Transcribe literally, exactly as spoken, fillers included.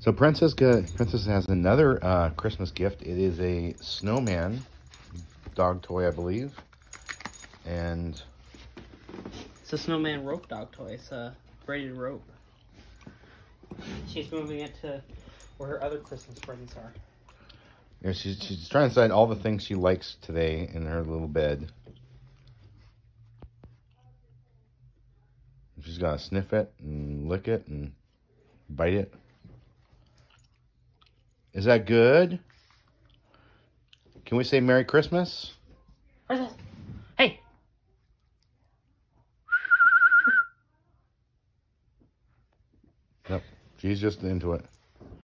So Princess, Princess has another uh, Christmas gift. It is a snowman dog toy, I believe. And it's a snowman rope dog toy. It's a braided rope. She's moving it to where her other Christmas presents are. Yeah, she's, she's trying to decide all the things she likes today in her little bed. She's got to sniff it and lick it and bite it. Is that good? Can we say Merry Christmas? Princess. Hey. Nope. She's just into it.